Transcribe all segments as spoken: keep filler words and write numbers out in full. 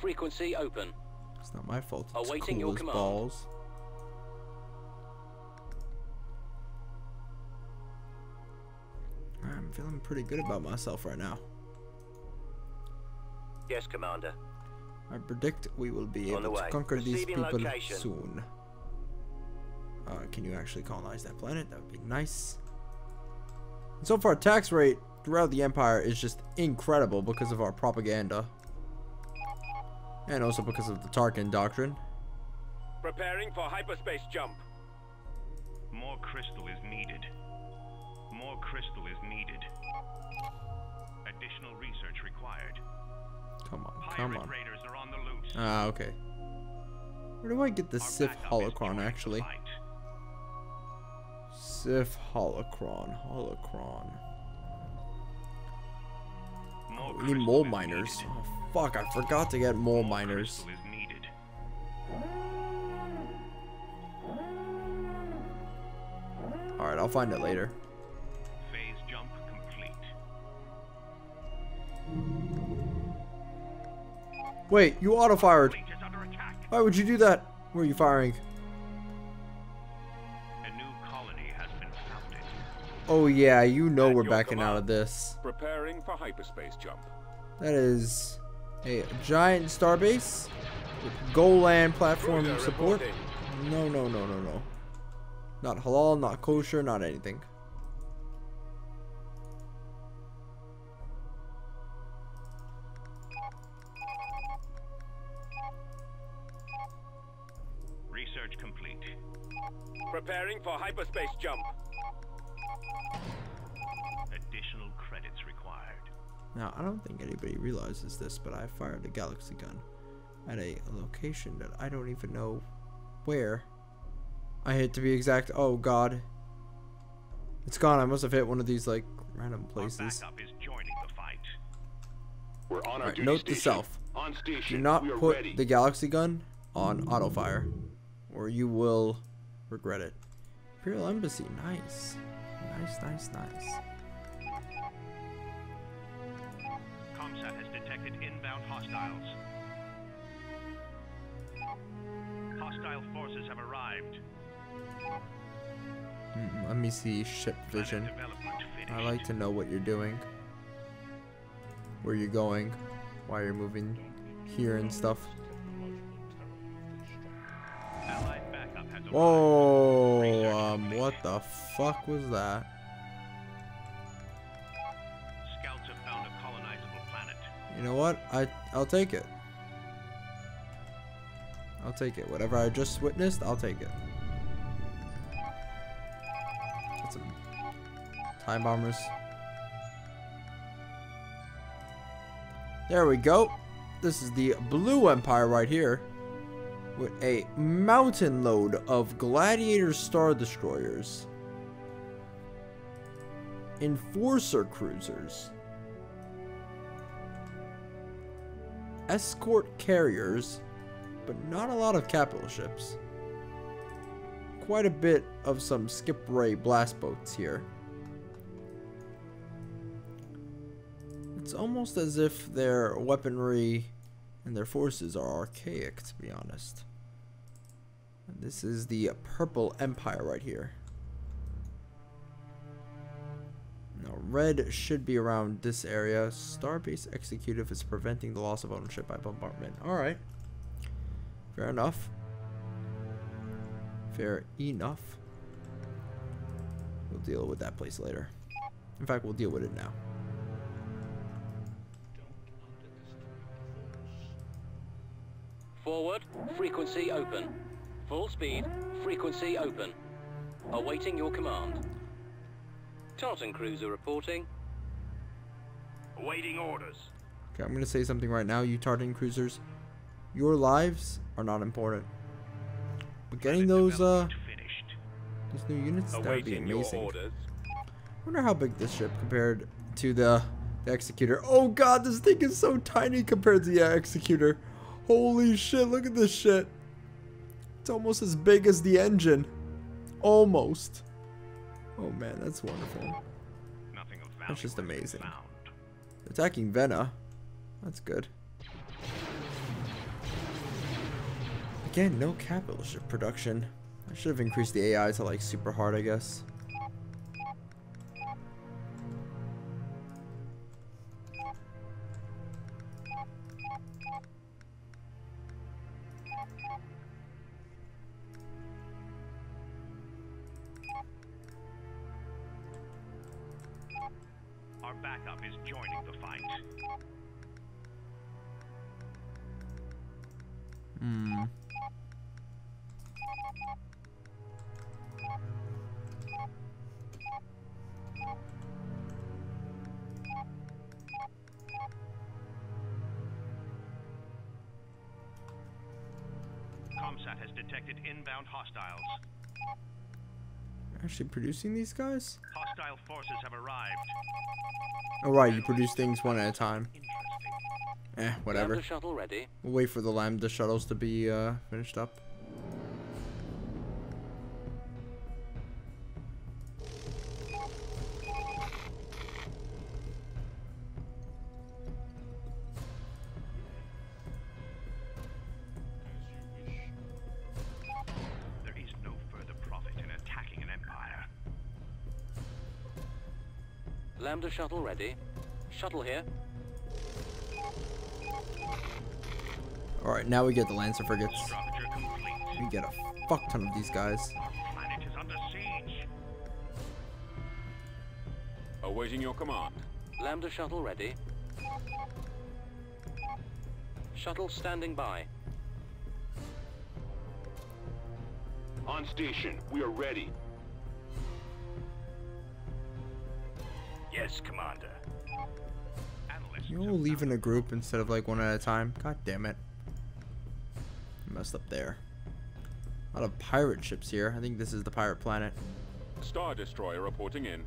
Frequency open. It's not my fault. It's awaiting cool your command. Balls. I'm feeling pretty good about myself right now. Yes, Commander. I predict we will be able to conquer these people soon. Uh, can you actually colonize that planet? That would be nice. And so far, tax rate throughout the Empire is just incredible because of our propaganda. And also because of the Tarkin Doctrine. Preparing for hyperspace jump. More crystal is needed. More crystal is needed. Additional research required. Come on, come on. Ah, okay. Where do I get the Sith Holocron, actually? Sith Holocron, Holocron. Oh, we need mole miners. Oh, fuck, I forgot to get mole miners. Alright, I'll find it later. Phase jump complete. Wait, you auto-fired. Why would you do that? Where are you firing? A new colony has been founded. Oh yeah, you know we're backing out of this. Preparing for hyperspace jump. That is a giant starbase with Golan platform support. No, no, no, no, no. Not halal, not kosher, not anything. Preparing for hyperspace jump. Additional credits required. Now, I don't think anybody realizes this, but I fired a galaxy gun at a location that I don't even know where. I hit to be exact. Oh, God. It's gone. I must have hit one of these, like, random places. Our backup is joining the fight. We're on our right, duty note station. To self. On station. Do not put ready. The galaxy gun on auto fire, or you will... regret it. Imperial Embassy, nice. Nice, nice, nice. ComSat has detected inbound hostiles. Hostile forces have arrived. Mm, let me see ship vision. I like to know what you're doing. Where you're going. Why you're moving here and stuff. Whoa, um, what the fuck was that? Scouts have found a colonizable planet. You know what? I, I'll take it. I'll take it. Whatever I just witnessed, I'll take it. Got some time bombers. There we go. This is the Blue Empire right here. With a mountain load of Gladiator Star Destroyers, Enforcer Cruisers, Escort Carriers, but not a lot of capital ships. Quite a bit of some Skip Ray blast boats here. It's almost as if their weaponry and their forces are archaic, to be honest. This is the Purple Empire right here. Now, red should be around this area. Starbase Executive is preventing the loss of ownership by bombardment. Alright. Fair enough. Fair enough. We'll deal with that place later. In fact, we'll deal with it now. Forward, frequency open. Full speed, frequency open. Awaiting your command. Tartan cruiser reporting. Awaiting orders. Okay, I'm gonna say something right now, you Tartan cruisers. Your lives are not important. But getting those uh finished. Those new units, that would be amazing. I wonder how big this ship compared to the, the Executor. Oh God, this thing is so tiny compared to the uh, Executor. Holy shit, look at this shit. It's almost as big as the engine. Almost. Oh man, that's wonderful. That's just amazing. Attacking Venna. That's good. Again, no capital ship production. I should have increased the A I to like super hard, I guess. Our backup is joining the fight. Hmm. ComSat has detected inbound hostiles. Actually producing these guys? Hostile forces have arrived. Oh right, you produce things one at a time. Eh, whatever. Lambda shuttle ready. We'll wait for the Lambda shuttles to be uh, finished up. Lambda shuttle ready. Shuttle here. Alright, now we get the Lancer frigates. We get a fuck ton of these guys. Our planet is under siege. Awaiting your command. Lambda shuttle ready. Shuttle standing by. On station, we are ready. Yes, Commander. You're all leaving a group instead of like one at a time. God damn it. I messed up there. A lot of pirate ships here. I think this is the pirate planet. Star Destroyer reporting in.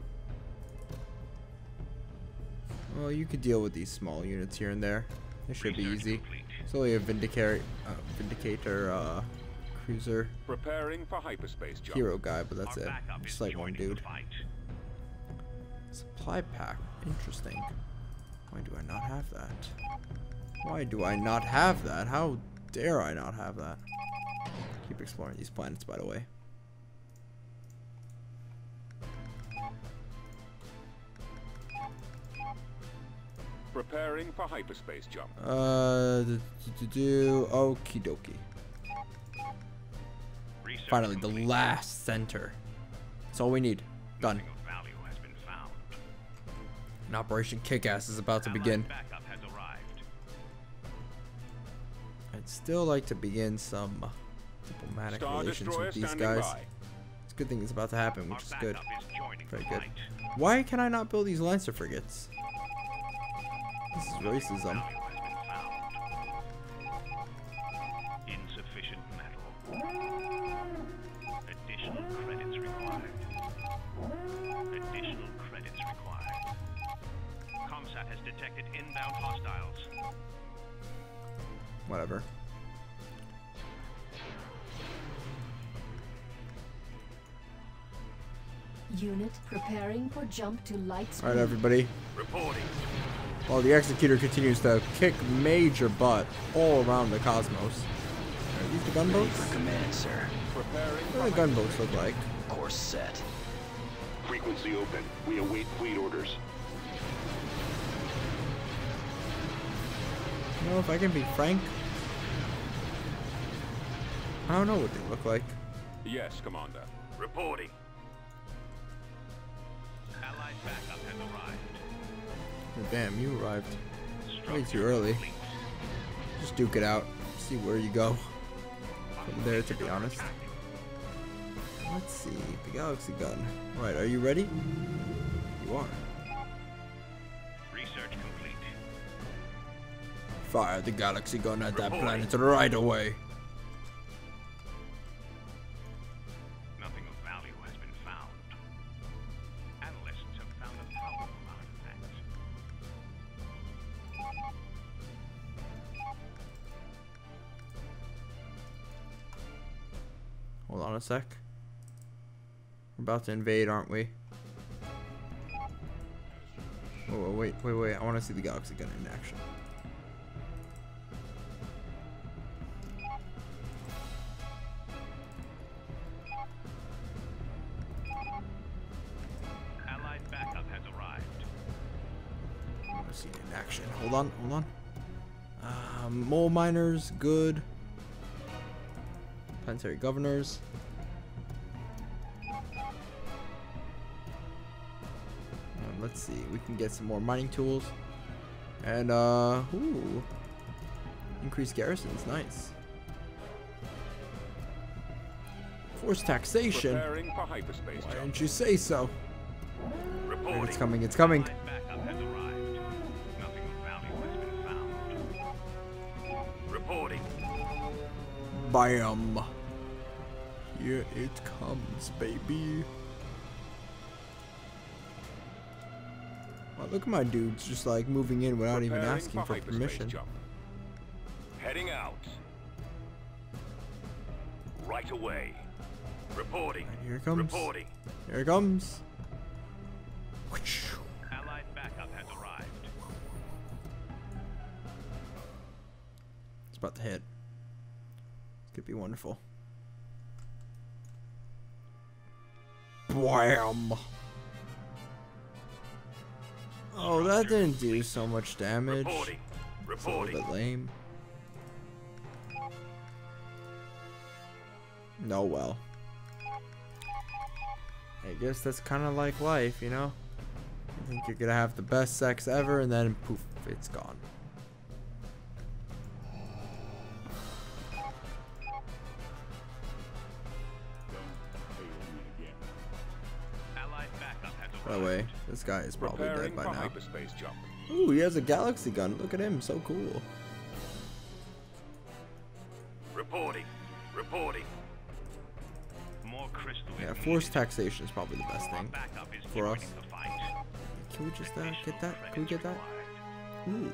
Well, you could deal with these small units here and there. It should be easy. It's only a Vindicator, uh, Vindicator uh, cruiser. Preparing for hyperspace job. Hero guy, but that's it. Just like one dude. Supply pack. Interesting. Why do I not have that? Why do I not have that? How dare I not have that? Keep exploring these planets, by the way. Preparing for hyperspace jump. Uh, do, do, do, do. Okie dokie. Finally, the last center. That's all we need. Done. And Operation Kickass is about to begin. I'd still like to begin some diplomatic relations with these guys. It's a good thing it's about to happen, which is good. Very good. Why can I not build these Lancer frigates? This is racism. Whatever. Unit preparing for jump to light speed. All right, everybody. Reporting. While the Executor continues to kick major butt all around the cosmos. Are these the gunboats? Ready for command, sir. What do the gunboats look like? Course set. Frequency open. We await fleet orders. You know, if I can be frank, I don't know what they look like. Yes, Commander. Reporting. Allied backup has arrived. Oh, damn, you arrived. Way too early. Just duke it out. See where you go from there, to be honest. Let's see. The galaxy gun. Alright, are you ready? You are. Research complete. Fire the galaxy gun at that planet right away. Hold on a sec. We're about to invade, aren't we? Oh, wait, wait, wait. I want to see the galaxy gun in action. never seen in action. Hold on, hold on. Uh, mole miners, good. Planetary governors. Um, let's see, we can get some more mining tools. And, uh, ooh. Increased garrisons, nice. Forced taxation? Why don't you say so? Reporting. It's coming, it's coming. Bam. Here it comes, baby. Wow, look at my dudes just like moving in without Preparing even asking for, for permission. Jump. Heading out. Right away. Reporting. Right, here it comes. Reporting. Here it comes. Allied backup has arrived. It's about to hit. Could be wonderful. Blam! Oh, that didn't do so much damage. Reporting. Reporting. A little bit lame. No, well. I guess that's kind of like life, you know? You think you're gonna have the best sex ever, and then poof, it's gone. By the way, this guy is probably dead by now. Ooh, he has a galaxy gun. Look at him, so cool. Reporting. Reporting. More crystal. Yeah, forced taxation is probably the best thing for us. Can we just uh, get that? Can we get that? Ooh.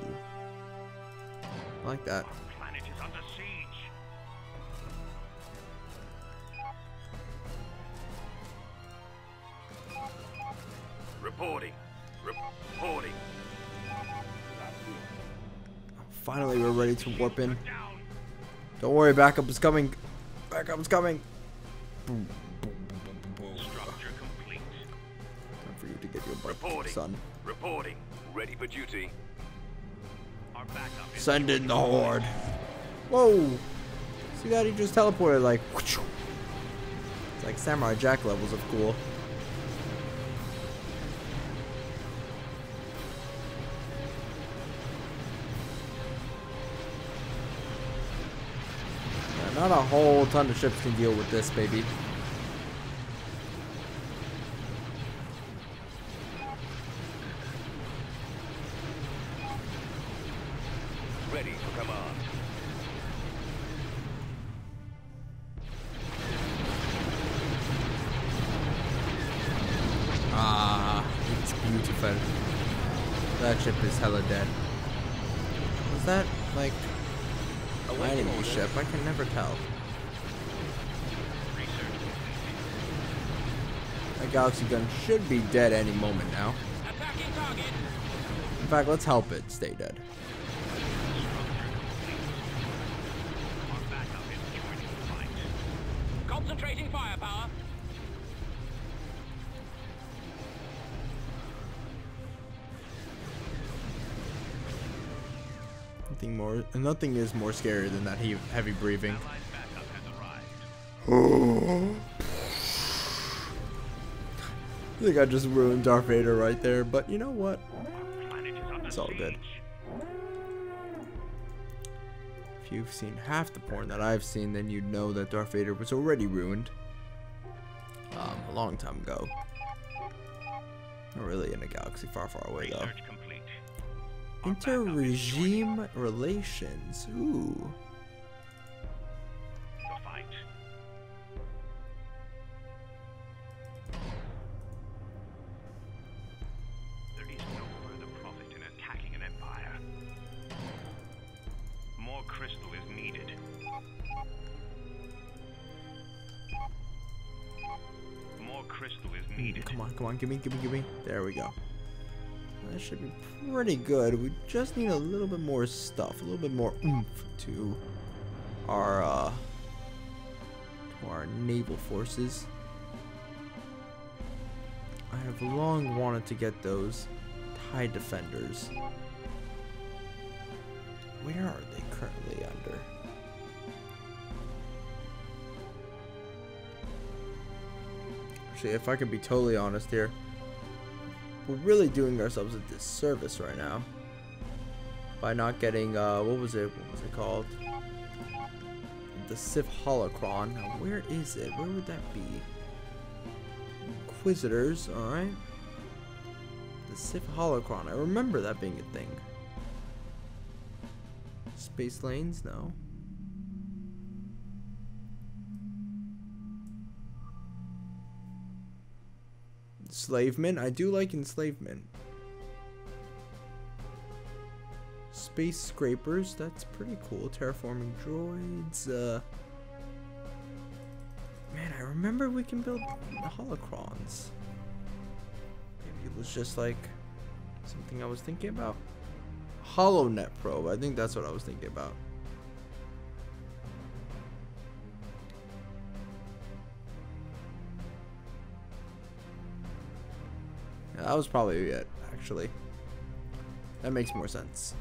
I like that. Reporting. Reporting. Finally, we're ready to warp in. Don't worry, backup is coming. Backup is coming. Boom, boom, boom, boom. Structure complete. Time for you to get your butt, son. Reporting. Ready for duty. Our backup is Send in the horde. Whoa! See that? He just teleported like. It's like Samurai Jack levels of cool. Not a whole ton of ships can deal with this, baby. Ready for command. Ah, it's beautiful. That ship is hella dead. Was that like? My animal ship, I can never tell. My galaxy gun should be dead any moment now. In fact, let's help it stay dead. Concentrating firepower. Nothing more, nothing is more scary than that he heavy breathing. I think I just ruined Darth Vader right there, but you know what? It's all good. If you've seen half the porn that I've seen, then you'd know that Darth Vader was already ruined um, a long time ago. Not really in a galaxy far, far away though. Inter-regime relations. Ooh. The fight. There is no further profit in attacking an empire. More crystal is needed. More crystal is needed. Come on, come on, give me, give me, give me. There we go. That should be pretty good. We just need a little bit more stuff, a little bit more oomph to our uh, to our naval forces. I have long wanted to get those TIE defenders. where are they currently under? Actually, if I can be totally honest here, we're really doing ourselves a disservice right now by not getting, uh, what was it, what was it called? The Sith Holocron. Now, where is it? Where would that be? Inquisitors, alright. The Sith Holocron. I remember that being a thing. Space lanes? No. Enslavement? I do like enslavement. Space scrapers, that's pretty cool. Terraforming droids. Uh, man, I remember we can build the holocrons. Maybe it was just like something I was thinking about. HoloNet Probe, I think that's what I was thinking about. Yeah, that was probably it, actually. That makes more sense.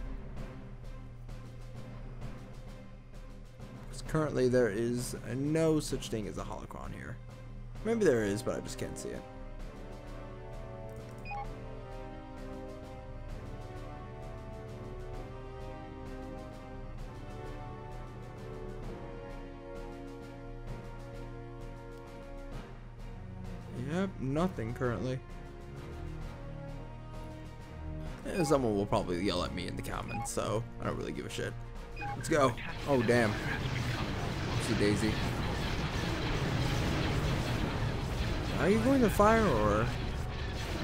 Currently, there is no such thing as a holocron here. Maybe there is, but I just can't see it. Yep, nothing currently. And someone will probably yell at me in the comments, so I don't really give a shit. Let's go. Oh, damn. Daisy. Are you going to fire or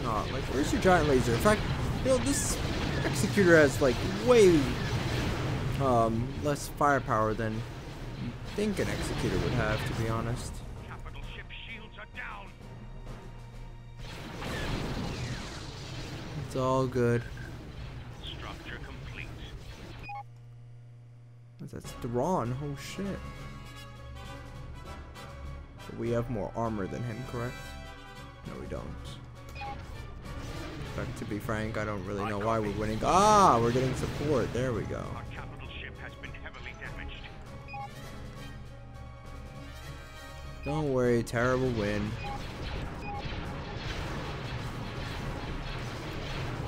not? Like, where's your giant laser? In fact, you know, this Executor has like way um, less firepower than you think an Executor would have, to be honest. Capital ship shields are down. It's all good. Structure complete. That's Thrawn. Oh shit. We have more armor than him, correct? No, we don't. In fact, to be frank, I don't really know why we're winning. Ah, we're getting support. There we go. Our capital ship has been heavily damaged. Don't worry, terrible win.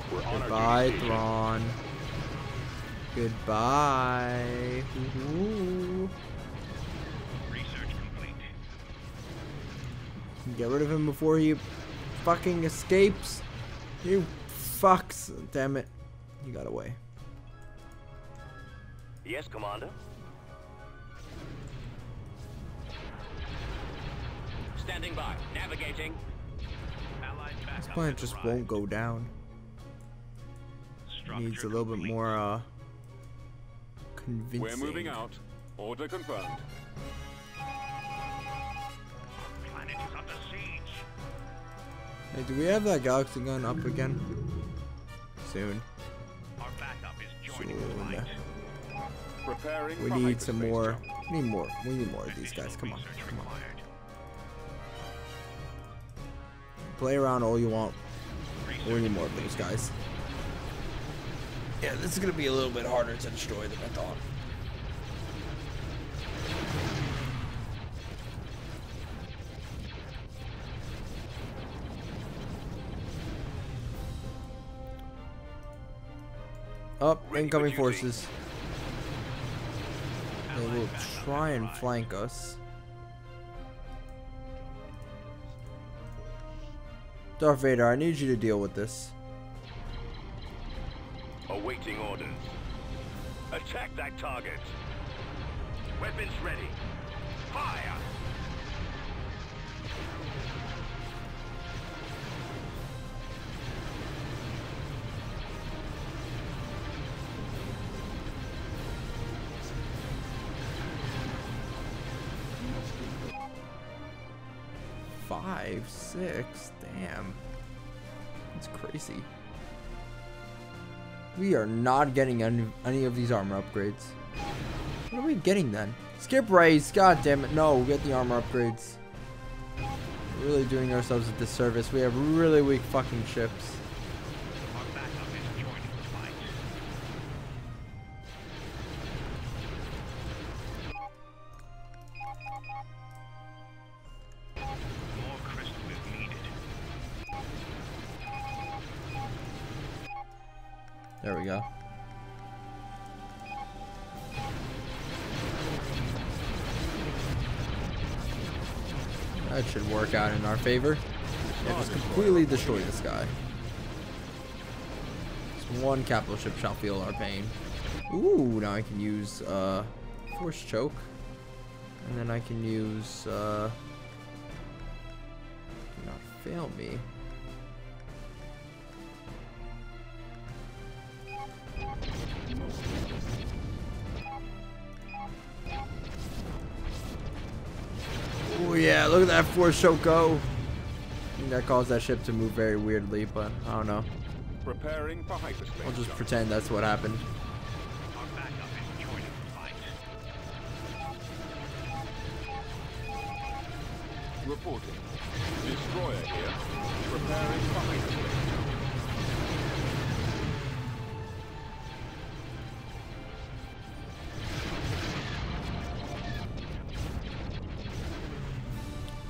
Goodbye, Thrawn. Goodbye. Ooh. Get rid of him before he fucking escapes. You fucks. Damn it. You got away. Yes, Commander. Standing by. Navigating. This planet just won't go down. Needs a little bit more uh, convincing. We're moving out. Order confirmed. Hey, do we have that galaxy gun up again? Soon. Our backup is joining the fight. Preparing we need some more. Jump. We need more. We need more of these guys. Come on. Come on. Play around all you want. Research we need more of these guys. Yeah, this is going to be a little bit harder to destroy than I thought. Up, incoming forces. They will try and flank us. Darth Vader, I need you to deal with this. Awaiting orders. Attack that target. Weapons ready. Fire! Five, six, damn. That's crazy. We are not getting any, any of these armor upgrades. What are we getting then? Skip race, god damn it. No, we get the armor upgrades. We're really doing ourselves a disservice. We have really weak fucking ships. There we go. That should work out in our favor. Yeah, just completely destroy this guy. Just one capital ship shall feel our pain. Ooh, now I can use uh, Force Choke. And then I can use... Uh, do not fail me. Oh yeah, look at that Force Choke go. I think that caused that ship to move very weirdly, but I don't know. Preparing for hyperspace. I'll just pretend that's what happened. Reporting. Destroyer here. Preparing for hyperspace.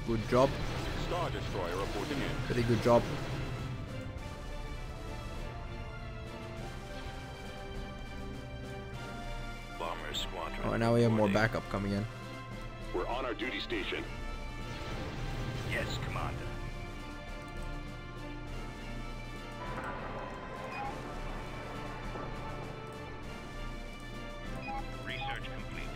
Good job. Star Destroyer reporting in. Pretty good job. Bomber squadron. All right, now we have more backup coming in. We're on our duty station. Yes, Commander. Research complete.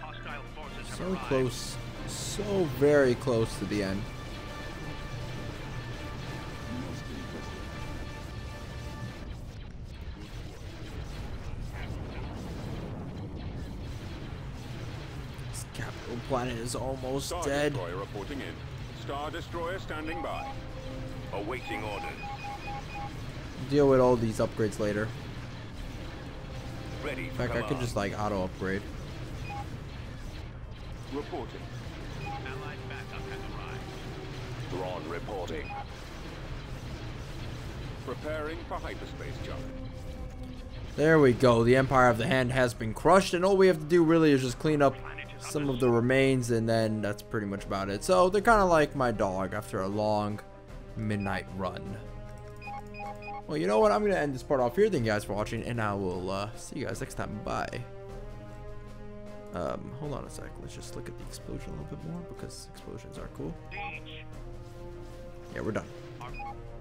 Hostile forces have arrived. So close. So very close to the end. This capital planet is almost Star dead. Star Destroyer reporting in. Star Destroyer standing by. Awaiting orders. Deal with all these upgrades later. Ready. In fact, I could just like auto upgrade. Reporting. Thrawn reporting. Preparing for hyperspace jump. There we go. The Empire of the Hand has been crushed, and all we have to do really is just clean up some of the remains, and then that's pretty much about it. So they're kind of like my dog after a long midnight run. Well, you know what? I'm going to end this part off here. Thank you guys for watching, and I will uh, see you guys next time. Bye. Um, hold on a sec. Let's just look at the explosion a little bit more because explosions are cool. Yeah, we're done.